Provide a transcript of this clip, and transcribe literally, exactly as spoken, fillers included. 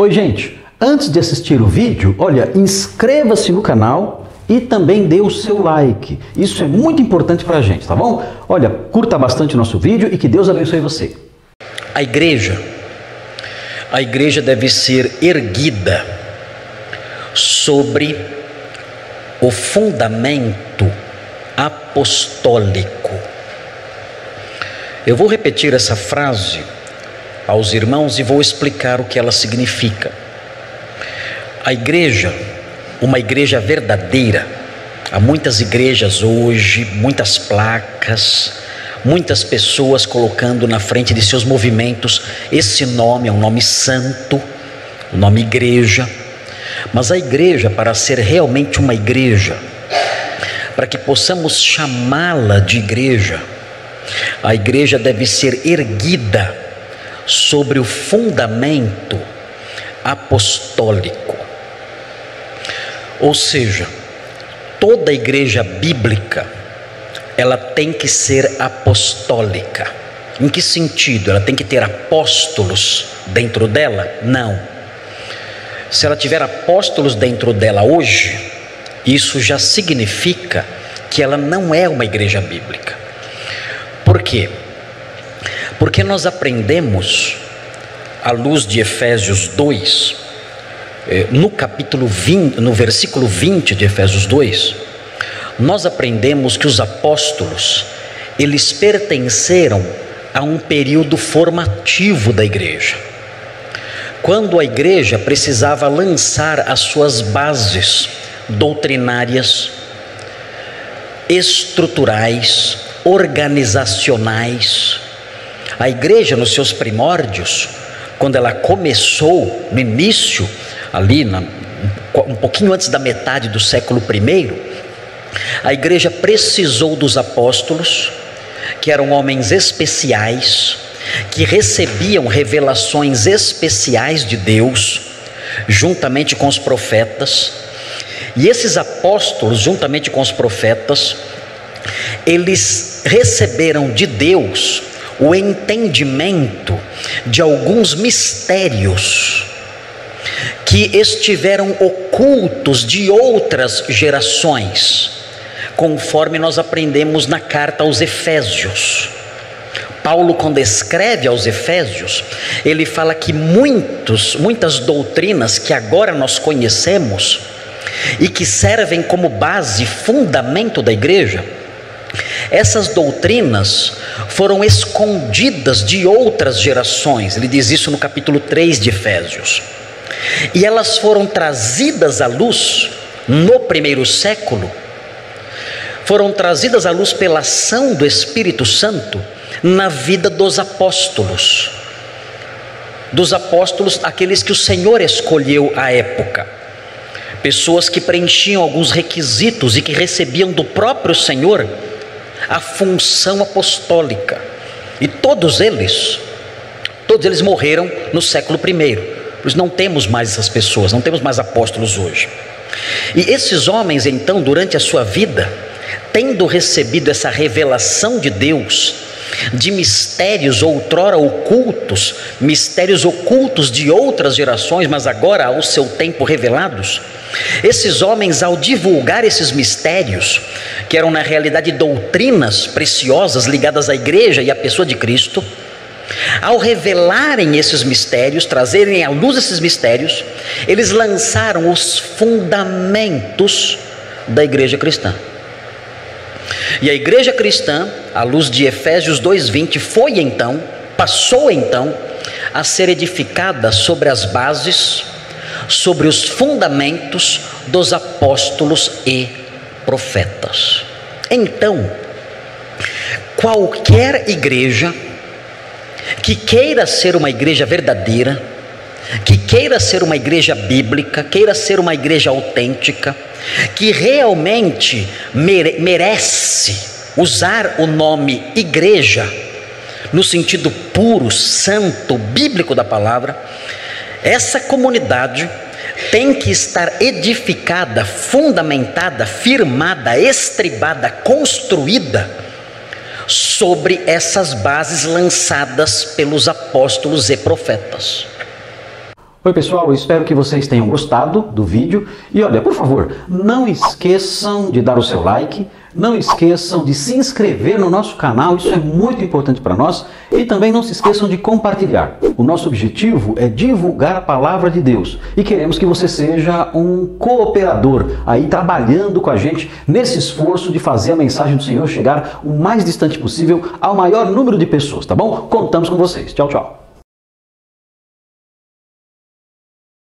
Oi gente, antes de assistir o vídeo, olha, inscreva-se no canal e também dê o seu like. Isso é muito importante para a gente, tá bom? Olha, curta bastante o nosso vídeo e que Deus abençoe você. A igreja, a igreja deve ser erguida sobre o fundamento apostólico. Eu vou repetir essa frase aos irmãos e vou explicar o que ela significa. A igreja, uma igreja verdadeira, há muitas igrejas hoje, muitas placas, muitas pessoas colocando na frente de seus movimentos esse nome, é um nome santo, o nome igreja. Mas a igreja, para ser realmente uma igreja, para que possamos chamá-la de igreja, a igreja deve ser erguida sobre o fundamento apostólico. Ou seja, toda igreja bíblica, ela tem que ser apostólica. Em que sentido? Ela tem que ter apóstolos dentro dela? Não. Se ela tiver apóstolos dentro dela hoje, isso já significa que ela não é uma igreja bíblica. Por quê? Porque nós aprendemos, à luz de Efésios dois, no capítulo vinte, no versículo vinte de Efésios dois, nós aprendemos que os apóstolos, eles pertenceram a um período formativo da igreja, quando a igreja precisava lançar as suas bases doutrinárias, estruturais, organizacionais. A igreja, nos seus primórdios, quando ela começou no início, ali na, um pouquinho antes da metade do século primeiro, a igreja precisou dos apóstolos, que eram homens especiais, que recebiam revelações especiais de Deus, juntamente com os profetas. E esses apóstolos, juntamente com os profetas, eles receberam de Deus o entendimento de alguns mistérios que estiveram ocultos de outras gerações, conforme nós aprendemos na carta aos Efésios. Paulo, quando escreve aos Efésios, ele fala que muitos, muitas doutrinas que agora nós conhecemos e que servem como base, fundamento da igreja, essas doutrinas foram escondidas de outras gerações. Ele diz isso no capítulo três de Efésios. E elas foram trazidas à luz no primeiro século, foram trazidas à luz pela ação do Espírito Santo na vida dos apóstolos, dos apóstolos, aqueles que o Senhor escolheu à época, pessoas que preenchiam alguns requisitos e que recebiam do próprio Senhor a função apostólica. E todos eles, todos eles morreram no século primeiro. Por isso não temos mais essas pessoas, não temos mais apóstolos hoje. E esses homens, então, durante a sua vida, tendo recebido essa revelação de Deus, de mistérios outrora ocultos, mistérios ocultos de outras gerações, mas agora ao seu tempo revelados, esses homens, ao divulgar esses mistérios, que eram na realidade doutrinas preciosas ligadas à igreja e à pessoa de Cristo, ao revelarem esses mistérios, trazerem à luz esses mistérios, eles lançaram os fundamentos da igreja cristã. E a igreja cristã, à luz de Efésios dois, vinte, foi então, passou então, a ser edificada sobre as bases, sobre os fundamentos dos apóstolos e profetas. Então, qualquer igreja que queira ser uma igreja verdadeira, que queira ser uma igreja bíblica, queira ser uma igreja autêntica, que realmente mere, merece usar o nome igreja, no sentido puro, santo, bíblico da palavra, essa comunidade tem que estar edificada, fundamentada, firmada, estribada, construída sobre essas bases lançadas pelos apóstolos e profetas. Oi pessoal, eu espero que vocês tenham gostado do vídeo e olha, por favor, não esqueçam de dar o seu like, não esqueçam de se inscrever no nosso canal, isso é muito importante para nós e também não se esqueçam de compartilhar. O nosso objetivo é divulgar a palavra de Deus e queremos que você seja um cooperador aí trabalhando com a gente nesse esforço de fazer a mensagem do Senhor chegar o mais distante possível ao maior número de pessoas, tá bom? Contamos com vocês. Tchau, tchau.